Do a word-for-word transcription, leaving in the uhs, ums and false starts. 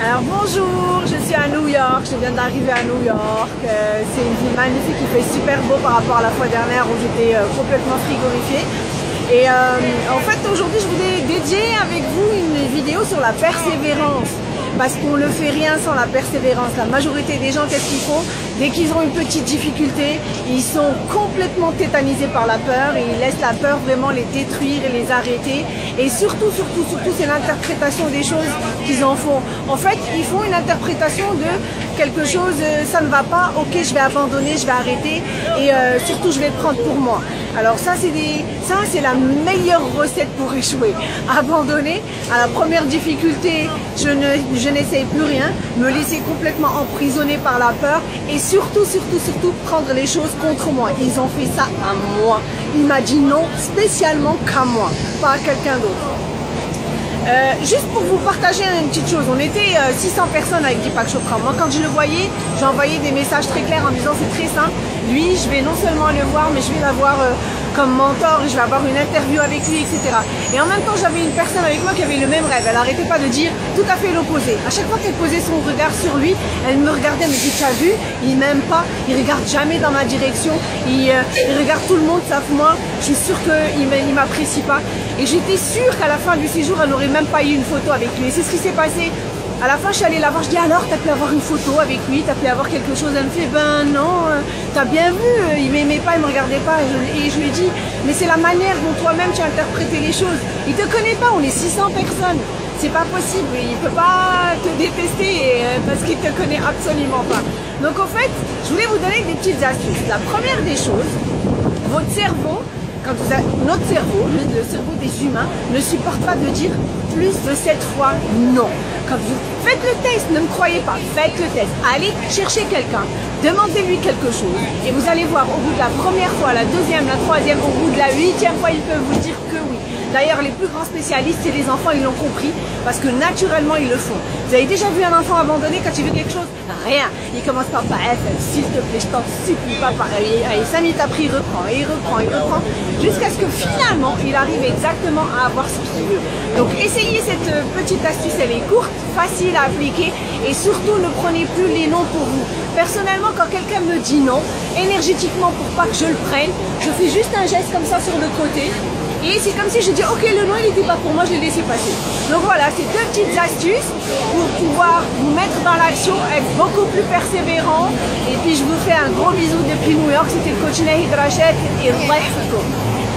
Alors bonjour, je suis à New York, je viens d'arriver à New York, euh, c'est une ville magnifique, il fait super beau par rapport à la fois dernière où j'étais euh, complètement frigorifiée. Et euh, en fait aujourd'hui je voulais dédier avec vous une vidéo sur la persévérance, parce qu'on ne fait rien sans la persévérance. La majorité des gens, qu'est-ce qu'ils font? Dès qu'ils ont une petite difficulté, ils sont complètement tétanisés par la peur et ils laissent la peur vraiment les détruire et les arrêter. Et surtout, surtout, surtout, c'est l'interprétation des choses qu'ils en font. En fait, ils font une interprétation de quelque chose, ça ne va pas, ok, je vais abandonner, je vais arrêter et euh, surtout, je vais prendre pour moi. Alors ça, c'est des... ça, c'est la meilleure recette pour échouer. Abandonner à la première difficulté, je ne... je Je n'essaye plus rien, me laisser complètement emprisonner par la peur et surtout, surtout, surtout prendre les choses contre moi. Ils ont fait ça à moi. Il m'a dit non spécialement qu'à moi, pas à quelqu'un d'autre. Euh, juste pour vous partager une petite chose, on était euh, six cents personnes avec Deepak Chopra. Moi, quand je le voyais, j'ai envoyé des messages très clairs en disant c'est très simple. Lui, je vais non seulement le voir, mais je vais l'avoir euh, comme mentor, je vais avoir une interview avec lui, et cetera. Et en même temps, j'avais une personne avec moi qui avait le même rêve. Elle n'arrêtait pas de dire tout à fait l'opposé. À chaque fois qu'elle posait son regard sur lui, elle me regardait, elle me dit tu as vu, il m'aime pas, il regarde jamais dans ma direction, il, euh, il regarde tout le monde sauf moi. Je suis sûre qu'il ne m'apprécie pas. Et j'étais sûre qu'à la fin du séjour, elle aurait même pas eu une photo avec lui. Et c'est ce qui s'est passé. À la fin, je suis allée la voir, je dis alors, t'as pu avoir une photo avec lui, t'as pu avoir quelque chose. Elle me fait, ben non, euh, t'as bien vu, euh, il m'aimait pas, il me regardait pas. Et je, et je lui ai dit, mais c'est la manière dont toi-même tu as interprété les choses. Il te connaît pas, on est six cents personnes. C'est pas possible, il peut pas te détester euh, parce qu'il te connaît absolument pas. Donc en fait, je voulais vous donner des petites astuces. La première des choses, votre cerveau, quand vous avez, notre cerveau, le cerveau des humains, ne supporte pas de dire plus de sept fois non. Quand vous faites le test, ne me croyez pas, faites le test. Allez chercher quelqu'un, demandez-lui quelque chose. Et vous allez voir, au bout de la première fois, la deuxième, la troisième, au bout de la huitième fois, ils peuvent vous dire que oui. D'ailleurs, les plus grands spécialistes et les enfants, ils l'ont compris parce que naturellement, ils le font. Vous avez déjà vu un enfant abandonné quand il veut quelque chose? Rien. Il commence par « s'il te plaît, je t'en supplie, papa. » Allez, cinq minutes après, il reprend, et il reprend, il reprend, jusqu'à ce que finalement, il arrive exactement à avoir ce qu'il veut. Donc, essayez cette petite astuce, elle est courte, facile à appliquer et surtout, ne prenez plus les noms pour vous. Personnellement, quand quelqu'un me dit non, énergétiquement, pour pas que je le prenne, je fais juste un geste comme ça sur le côté. Et c'est comme si je dis ok, le nom il n'était pas pour moi, je l'ai laissé passer. Donc voilà, c'est deux petites astuces pour pouvoir vous mettre dans l'action, être beaucoup plus persévérant. Et puis je vous fais un gros bisou depuis New York, c'était le coach Nahed Rachad et Deepak Chopra.